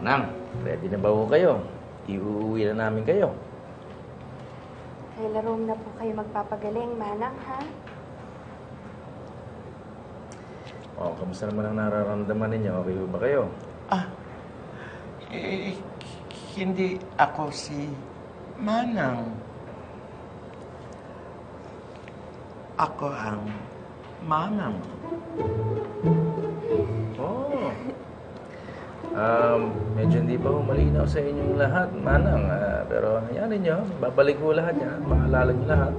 Manang, ready na ba ho kayo? Iuuwi na namin kayo. Kay larong na po kayo magpapagaling, Manang, ha? O, kamusta naman ang nararamdaman ninyo? Okay ba kayo? Ah, hindi ako si Manang. Ako ang Manang. Oh. Medyo hindi pa malinaw sa inyong lahat, Manang. Pero hayanin nyo, babalik ko lahat yan. Maalala nyo lahat.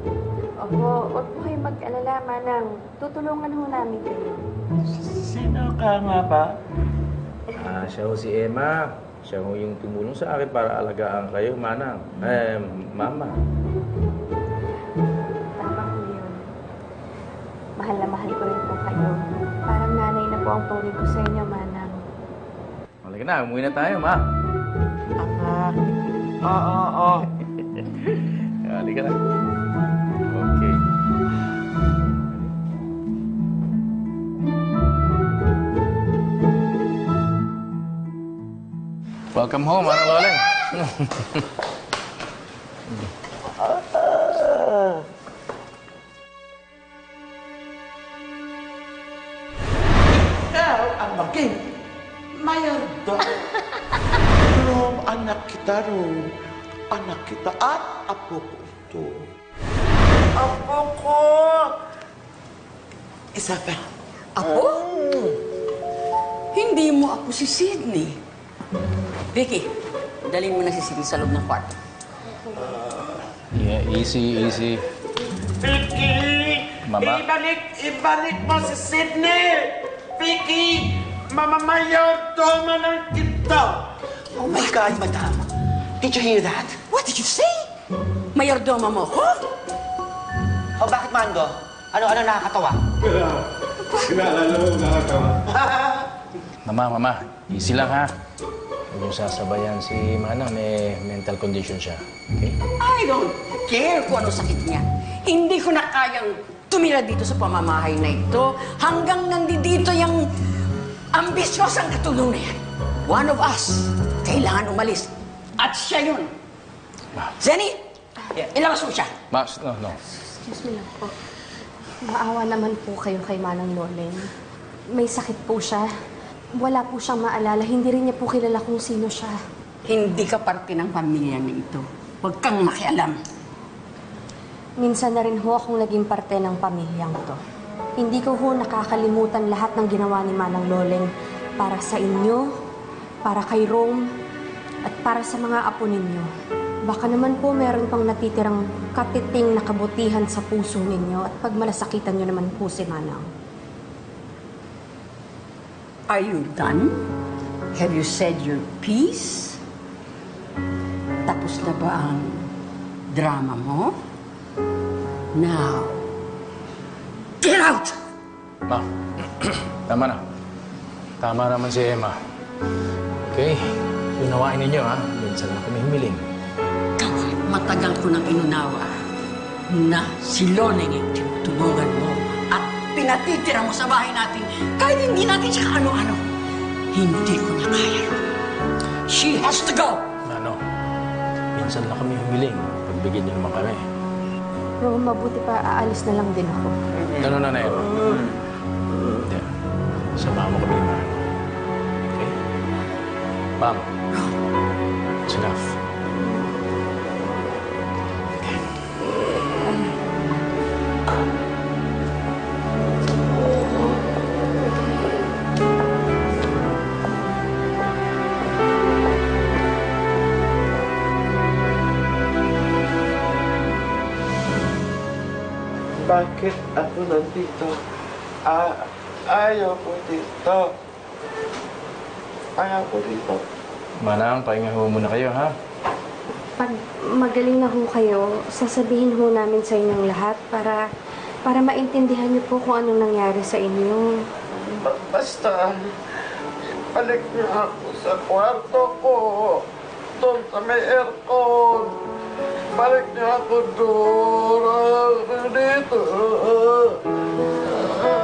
Opo, huwag po kayo mag-alala, Manang. Tutulungan ho namin kayo. Sino ka nga ba? Siya ho si Emma. Siya ho yung tumulong sa akin para alagaan kayo, Manang. Mama. Mahal na mahal ko rin po kayo. Parang nanay na po ang tuloy ko sa inyo, Manang. Malaki na, umuwi na tayo, Ma. Oo. Halika na. Okay. Welcome home, Manang Loleng. Maging mayarda. Room, anak kita, Room. Anak kita at apo ko ito. Apo ko! Isa pa. Apo? Hindi mo apo si Sydney. Vicky, dalhin mo na si Sydney sa loob ng kwarto. Yeah, easy. Vicky! Mama? Ibalik mo si Sydney! Vicky! Mamamayordoma ng kita! Oh my God, Madam! Did you hear that? What did you say? Mayordoma mo ko? Oh, bakit, Mando? Ano nakakatawa? Kinaalala mo nakakatawa. Mama. Easy lang, ha? Huwag niyong sasabayan si Manang. May mental condition siya. Okay? I don't care kung ano sakit niya. Hindi ko na kayang tumira dito sa pamamahay na ito hanggang nandito yung ambisyosang katulong na yan. One of us. Kailangan umalis. At siya yun. Ma. Zenny, ilabas mo siya. Ma, no. Excuse me lang po. Maawa naman po kayo kay Manang Loleng. May sakit po siya. Wala po siyang maalala. Hindi rin niya po kilala kung sino siya. Hindi ka parte ng pamilya na ito. Huwag kang makialam. Minsan na rin ho akong naging parte ng pamilyang to. Hindi ko ho nakakalimutan lahat ng ginawa ni Manang Loleng para sa inyo, para kay Rome, at para sa mga apo ninyo. Baka naman po meron pang natitirang kapiting na kabutihan sa puso ninyo at pagmalasakitan nyo naman po si Manang. Are you done? Have you said your piece? Tapos na ba ang drama mo? Now, get out! Ma, tama na. Tama naman si Emma. Okay, unawain ninyo, ha? Minsan na kami humiling. Kasi matagal ko nang inunawa na si Loleng ang tinutulungan mo at pinatitira mo sa bahay natin kahit hindi natin siya ano-ano. Hindi ko na kaya. She has to go! Ano? Minsan na kami humiling. Pagbigyan niyo naman kami. Pero mabuti pa, aalis na lang din ako. Ganun na na yun. Hindi. Sama mo kami naman. Okay? Ma'am. It's enough. Okay. Bakit ako nandito? Ayaw ko dito. Manang, pahinga ho muna kayo, ha? Pag magaling na ho kayo, sasabihin ho namin sa inyong lahat para maintindihan niyo po kung anong nangyari sa inyo. Basta, balik niyo ako sa kwarto ko. Doon sa may aircon. Balik niyo ako doon. Dito.